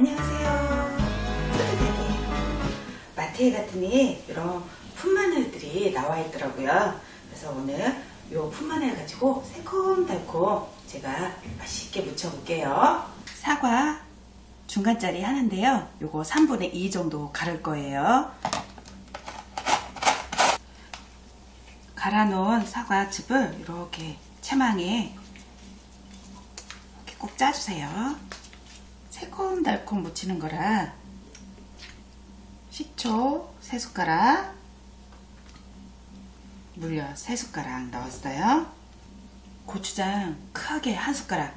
안녕하세요. 뿌듯하게 마트에 갔더니 이런 풋마늘들이 나와 있더라고요. 그래서 오늘 이 풋마늘 가지고 새콤달콤 제가 맛있게 무쳐 볼게요. 사과 중간짜리 하나인데요, 요거 3분의 2 정도 갈을 거예요. 갈아놓은 사과즙을 이렇게 채망에 이렇게 꼭 짜주세요. 새콤달콤 무치는 거라 식초 3숟가락, 물엿 3숟가락 넣었어요. 고추장 크게 1숟가락,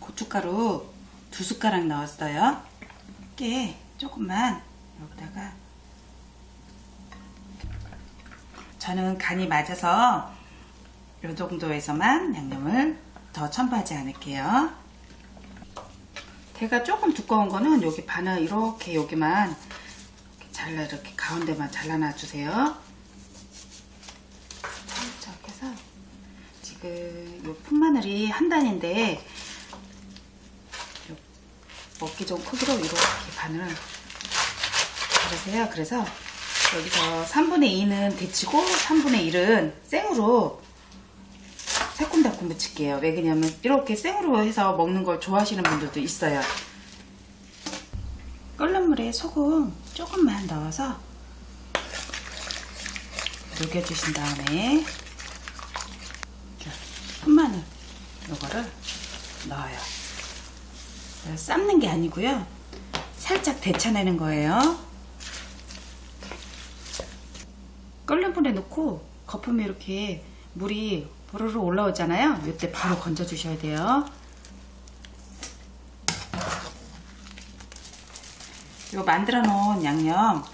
고춧가루 2숟가락 넣었어요. 깨 조금만 여기다가, 저는 간이 맞아서 이 정도에서만 양념을 더 첨부하지 않을게요. 대가 조금 두꺼운 거는 여기 반을 이렇게 여기만 이렇게 잘라, 이렇게 가운데만 잘라놔 주세요. 살짝 해서, 지금 이 풋마늘이 한 단인데 먹기 좋은 크기로 이렇게 반을 자르세요. 그래서 여기서 3분의 2는 데치고 3분의 1은 생으로 새콤달콤 무칠게요. 왜 그러냐면 이렇게 생으로 해서 먹는 걸 좋아하시는 분들도 있어요. 끓는 물에 소금 조금만 넣어서 녹여주신 다음에 풋마늘 요거를 넣어요. 삶는 게 아니고요, 살짝 데쳐내는 거예요. 끓는 물에 넣고 거품이 이렇게 물이 보르르 올라오잖아요. 이때 바로 건져 주셔야 돼요. 요 만들어 놓은 양념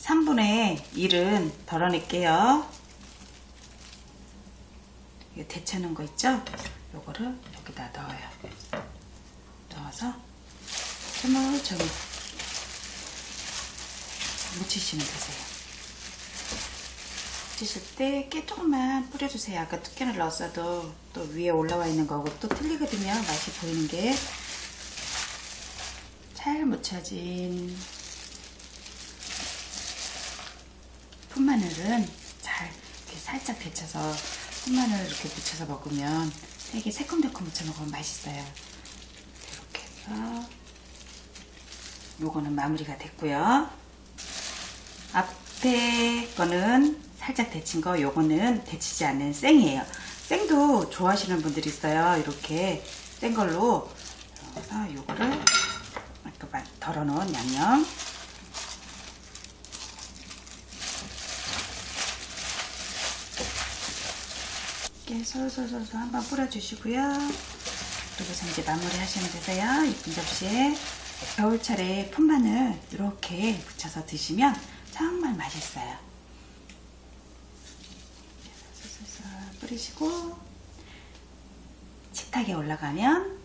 3분의 1은 덜어낼게요. 이거 데쳐놓은 거 있죠? 요거를 여기다 넣어요. 넣어서 조물조물 무치시면 되세요. 드실 때 깨 조금만 뿌려주세요. 아까 두께를 넣었어도 또 위에 올라와 있는 거고 또 틀리거든요, 맛이 보이는 게. 잘 무쳐진 풋마늘은 잘 이렇게 살짝 데쳐서 풋마늘 이렇게 무쳐서 먹으면 되게 새콤달콤 무쳐 먹으면 맛있어요. 이렇게 해서 요거는 마무리가 됐고요. 앞에 거는 살짝 데친 거, 요거는 데치지 않는 생이에요. 생도 좋아하시는 분들이 있어요. 이렇게 생 걸로. 그래서 요거를 아까 덜어놓은 양념 이렇게 솔솔솔솔 한번 뿌려주시고요. 그러고서 이제 마무리 하시면 되세요. 이쁜 접시에 겨울철에 풋마늘 이렇게 묻혀서 드시면 정말 맛있어요. 뿌리시고 식탁에 올라가면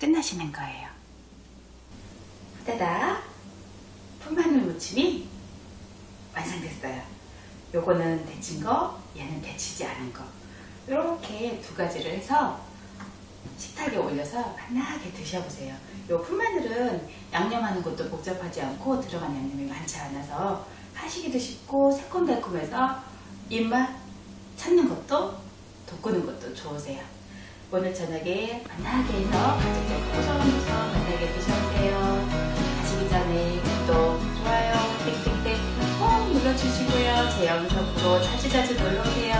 끝나시는 거예요. 후다닥 풋마늘 무침이 완성됐어요. 요거는 데친 거, 얘는 데치지 않은 거, 이렇게 두 가지를 해서 식탁에 올려서 편하게 드셔보세요. 요 풋마늘은 양념하는 것도 복잡하지 않고 들어간 양념이 많지 않아서 하시기도 쉽고 새콤달콤해서 입맛 찾는 것도 돋구는 것도 좋으세요. 오늘 저녁에 만나게 해서 직접 꼬셔서 만나게 드셔보세요. 가시기 전에 구독, 좋아요, 땡땡땡 꼭 눌러주시고요. 제 영상도 자주자주 놀러오세요.